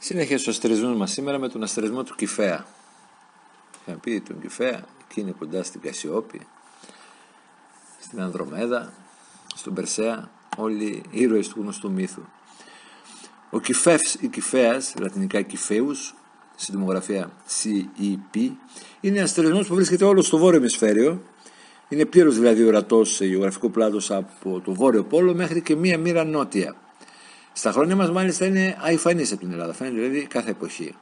Συνέχεια στους αστερισμούς μας σήμερα με τον αστερισμό του Κηφέα. Είχαμε πει τον Κηφέα, εκεί είναι κοντά στην Κασσιόπη, στην Ανδρομέδα, στον Περσέα, όλοι οι ήρωες του γνωστού μύθου. Ο Κηφεύς ή Κηφέας, λατινικά Κηφέους, στην τομογραφία CEP, είναι αστερισμός που βρίσκεται όλο στο βόρειο ημισφαίριο. Είναι πλήρως δηλαδή ορατός σε γεωγραφικό πλάτος από το βόρειο πόλο μέχρι και μία μοίρα νότια. Στα χρόνια μας μάλιστα είναι αϊφανής από την Ελλάδα, φαίνεται δηλαδή κάθε εποχή.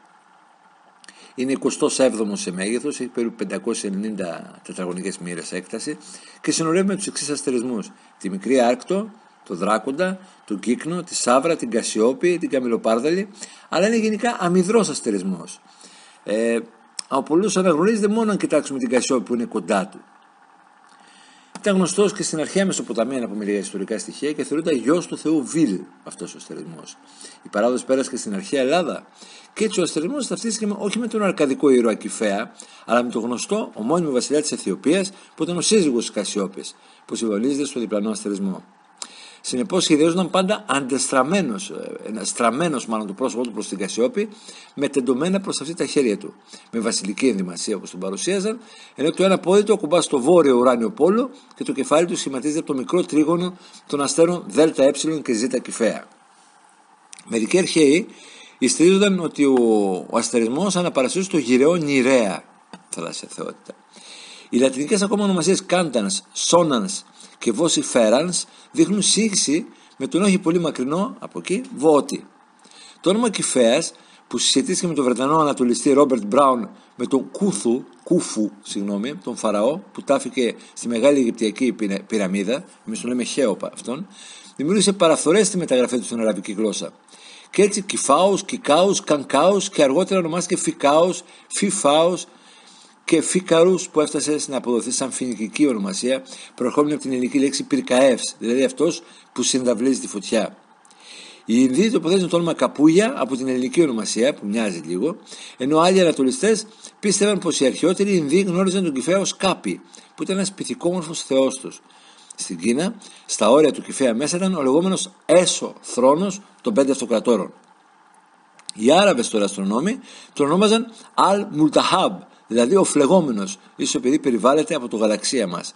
Είναι 27ο σε μέγεθος, έχει περίπου 590 τετραγωνικές μοίρες έκταση και συνορεύει με τους εξής αστερισμούς: τη Μικρή Άρκτο, το Δράκοντα, τον Κύκνο, τη Σαύρα, την Κασσιόπη, την Καμηλοπάρδαλη, αλλά είναι γενικά αμυδρός αστερισμός. Από πολλούς αναγνωρίζεται μόνο αν κοιτάξουμε την Κασσιόπη που είναι κοντά του. Ήταν γνωστός και στην αρχαία Μεσοποταμία, να πούμε λίγα ιστορικά στοιχεία, και θεωρείται γιος του θεού Βηλ αυτός ο αστερισμός. Η παράδοση πέρασε και στην αρχαία Ελλάδα. Και έτσι ο αστερισμός ταυτίστηκε όχι με τον αρκαδικό ήρωα Κηφέα, αλλά με τον γνωστό ομώνυμο βασιλιά της Αιθιοπίας, που ήταν ο σύζυγος της Κασσιόπης, που συμβολίζεται στο διπλανό αστερισμό. Συνεπώς σχεδιάζονταν πάντα αντεστραμμένος, στραμμένος μάλλον το πρόσωπό του προς την Κασσιόπη, με τεντωμένα προς αυτή τα χέρια του, με βασιλική ενδυμασία όπως τον παρουσίαζαν, ενώ το ένα πόδι του ακουμπά στο βόρειο ουράνιο πόλο και το κεφάλι του σχηματίζεται από το μικρό τρίγωνο των αστέρων ΔΕ και Ζ Κηφέα. Μερικοί αρχαίοι ιστηρίζονταν ότι ο αστερισμός αναπαρασύζει το γυραιό Νηρέα, θαλάσσια θεότητα. Οι λατινικές ακόμα ονομασίες Κάντανς, Σόνανς και Βόση Φέρανς δείχνουν σύγχυση με τον όχι πολύ μακρινό από εκεί Βότη. Το όνομα Κηφέας, που συσχετίστηκε με τον Βρετανό ανατολιστή Ρόμπερτ Μπράουν με τον Κούφου, τον Φαραώ, που τάφηκε στη μεγάλη Αιγυπτιακή πυραμίδα, εμείς τον λέμε Χέοψ αυτόν, δημιούργησε παραφθορές στη μεταγραφή του στην αραβική γλώσσα. Και έτσι Kifaus, Kikaus, Kankaus και αργότερα ονομάστηκε Fikaus, Fifaus και Φίκαρους, που έφτασε να αποδοθεί σαν φοινικική ονομασία, προερχόμενη από την ελληνική λέξη Πυρκαεύς, δηλαδή αυτός που συνταυλίζει τη φωτιά. Οι Ινδοί τοποθέτησαν το όνομα Capuja από την ελληνική ονομασία, που μοιάζει λίγο, ενώ άλλοι ανατολιστές πίστευαν πως οι αρχαιότεροι Ινδοί γνώριζαν τον Κηφέα ως Κάπη, που ήταν ένας πυθικόμορφος θεός τους. Στην Κίνα, στα όρια του Κηφέα μέσα ήταν ο λεγόμενος Έσω Θρόνος των Πέντε Αυτοκρατόρων. Οι Άραβες τώρα αστρονόμοι τον ονόμαζαν Al Multahab, δηλαδή ο φλεγόμενος, ίσως επειδή περιβάλλεται από το γαλαξία μας.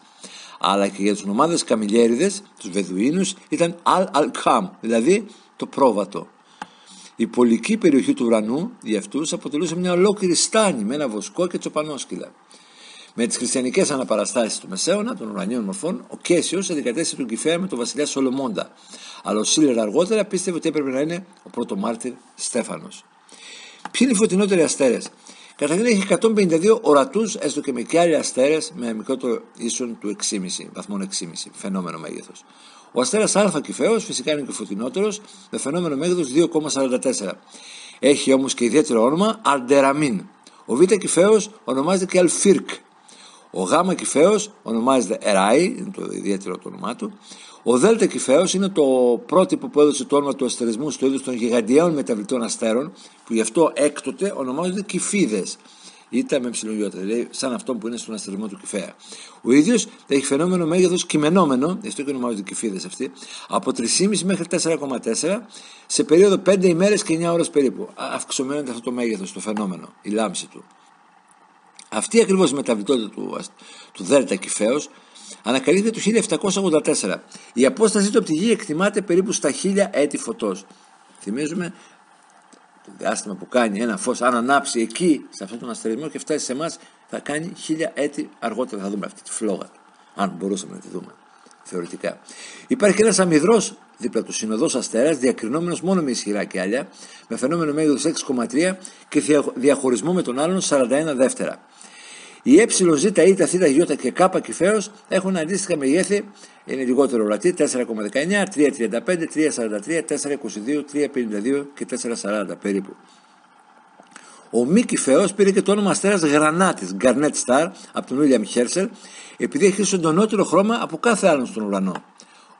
Αλλά και για τους νομάδες καμιλιέριδες, τους Βεδουίνους, ήταν Al-Alkham, δηλαδή το πρόβατο. Η πολική περιοχή του ουρανού για αυτούς αποτελούσε μια ολόκληρη στάνη με ένα βοσκό και τσοπανόσκυλα. Με τις χριστιανικές αναπαραστάσεις του Μεσαίωνα, των ουρανίων μορφών, ο Καίσιος αντικατέστησε τον Κηφέα με τον βασιλιά Σολομώντα. Αλλά ο Σίλερα αργότερα πίστευε ότι έπρεπε να είναι ο πρωτομάρτυρ Στέφανος. Ποιοι είναι οι φωτεινότεροι αστέρες? Καταρχήν έχει 152 ορατούς, έστω και με κι άλλοι αστέρες, με μικρότερο ίσον του 6,5, βαθμών 6,5, φαινόμενο μέγεθος. Ο αστέρας Α Κηφέως φυσικά είναι και φωτεινότερος, με φαινόμενο μέγεθος 2,44. Έχει όμως και ιδιαίτερο όνομα Αλδεραμίν. Ο Β Κηφέως ονομάζεται και Αλφίρκ. Ο Γ Κηφέως ονομάζεται Ερ-άι, είναι το ιδιαίτερο το όνομά του. Ο Δ Κηφέως είναι το πρότυπο που έδωσε το όνομα του αστερισμού στο είδος των γιγαντιαίων μεταβλητών αστέρων, που γι' αυτό έκτοτε ονομάζονται Κηφίδες. Ήτα με ψιλογιώτα, δηλαδή σαν αυτό που είναι στον αστερισμό του Κηφέα. Ο ίδιος έχει φαινόμενο μέγεθος κειμενόμενο, γι' αυτό και ονομάζονται Κηφίδες αυτοί, από 3,5 μέχρι 4,4 σε περίοδο 5 ημέρες και 9 ώρες περίπου. Αυξομείνεται αυτό το μέγεθος, το φαινόμενο, η λάμψη του. Αυτή ακριβώς η μεταβλητότητα του Δέλτα Κηφέως ανακαλύφθηκε το 1784. Η απόστασή του από τη γη εκτιμάται περίπου στα 1000 έτη φωτός. Θυμίζουμε το διάστημα που κάνει ένα φως, αν ανάψει εκεί, σε αυτόν τον αστερισμό και φτάσει σε εμάς, θα κάνει 1000 έτη αργότερα. Θα δούμε αυτή τη φλόγα του, αν μπορούσαμε να τη δούμε θεωρητικά. Υπάρχει και ένας αμυδρός δίπλα του συνοδός αστέρας, διακρινόμενος μόνο με ισχυρά κιάλια, με φαινόμενο μέγεθος 6,3 και διαχωρισμό με τον άλλον 41 δεύτερα. Οι ΕΖ, ΙΤ, θ, Ι και Κ Κηφέως έχουν αντίστοιχα μεγέθη, είναι λιγότερο ορατή, 4,19, 3,35, 3,43, 4,22, 3,52 και 4,40 περίπου. Ο Μ Κηφέως πήρε και το όνομα αστέρας γρανάτης, Garnet Star, από τον Ουίλιαμ Χέρσελ, επειδή έχει σοντονότερο χρώμα από κάθε άλλον στον ουρανό.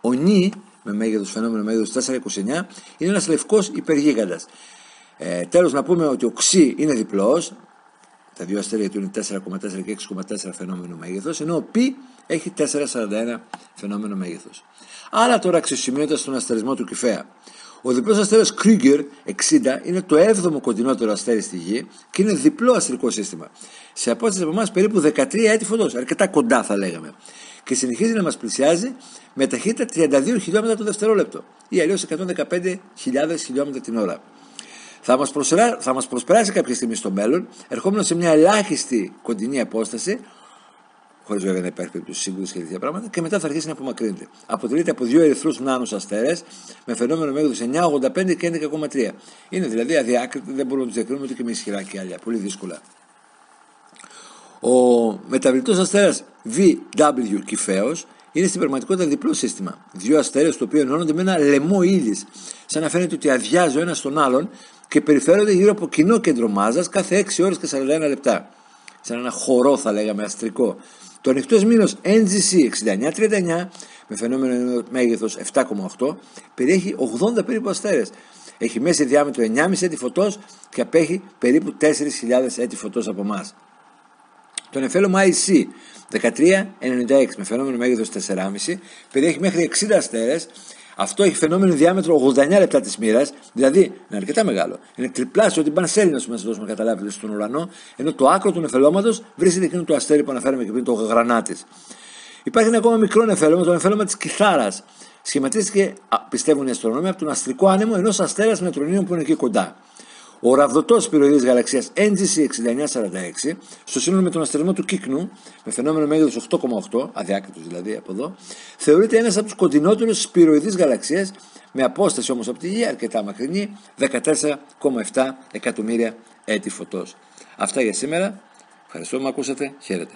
Ο Νι, με μέγεθος φαινόμενο μέγεθος 4,29, είναι ένας λευκός υπεργίγαντας. Τέλος να πούμε ότι ο Ξ είναι διπλός. Τα δύο αστέρια του είναι 4,4 και 6,4 φαινόμενο μέγεθος, ενώ ο Π έχει 4,41 φαινόμενο μέγεθος. Άρα τώρα αξιοσημείωτα στον αστερισμό του Κηφέα. Ο διπλός αστέρας Krieger 60 είναι το 7ο κοντινότερο αστέρι στη Γη και είναι διπλό αστρικό σύστημα. Σε απόσταση από εμάς περίπου 13 έτη φωτός, αρκετά κοντά θα λέγαμε. Και συνεχίζει να μας πλησιάζει με ταχύτητα 32 χιλιόμετρα το δευτερόλεπτο ή αλλιώς 115.000 χιλιόμετρα την ώρα. Θα μας προσπεράσει κάποια στιγμή στο μέλλον, ερχόμενο σε μια ελάχιστη κοντινή απόσταση, χωρίς βέβαια να υπάρχει περίπτωση σύγκρουση και τέτοια πράγματα, και μετά θα αρχίσει να απομακρύνεται. Αποτελείται από δύο ερυθρούς νάνους αστέρες με φαινόμενο μέγεθος 9,85 και 11,3. Είναι δηλαδή αδιάκριτοι, δεν μπορούμε να τους διακρίνουμε ούτε και με ισχυρά κιάλια. Πολύ δύσκολα. Ο μεταβλητός αστέρας VW Κηφέος είναι στην πραγματικότητα διπλό σύστημα. Δύο αστέρες το οποίο ενώνονται με ένα λαιμό ύλης, σαν να φαίνεται ότι αδειάζει ο ένας τον άλλον και περιφέρονται γύρω από κοινό κέντρο μάζας κάθε 6 ώρες και 41 λεπτά. Σαν ένα χορό, θα λέγαμε, αστρικό. Το ανοιχτός μήνος NGC 6939, με φαινόμενο μέγεθος 7,8, περιέχει 80 περίπου αστέρες. Έχει μέση διάμετρο 9,5 έτη φωτός και απέχει περίπου 4.000 έτη φωτός από εμάς. Το νεφέλωμα IC 1396 με φαινόμενο μέγεθος 4,5 περιέχει μέχρι 60 αστέρες. Αυτό έχει φαινόμενο διάμετρο 89 λεπτά της μοίρας, δηλαδή είναι αρκετά μεγάλο. Είναι τριπλάσιο την πανσέλινα, να σας δώσουμε καταλάβετε, στον ουρανό, ενώ το άκρο του νεφελώματος βρίσκεται εκείνο το αστέρι που αναφέραμε και πριν, το γρανάτης. Υπάρχει ένα ακόμα μικρό νεφέλωμα, το νεφέλωμα της Κιθάρας. Σχηματίστηκε, πιστεύουν οι αστρονόμοι, από τον αστρικό άνεμο ενός αστέρα νετρονίων που είναι εκεί κοντά. Ο ραβδωτός πυροειδής γαλαξίας NGC 6946, στο σύνολο με τον αστερισμό του Κύκνου, με φαινόμενο μέγεθος 8,8, αδιάκριτος δηλαδή από εδώ, θεωρείται ένας από τους κοντινότερους πυροειδείς γαλαξίας, με απόσταση όμως από τη Γη αρκετά μακρινή, 14,7 εκατομμύρια έτη φωτός. Αυτά για σήμερα. Ευχαριστώ που με ακούσατε. Χαίρετε.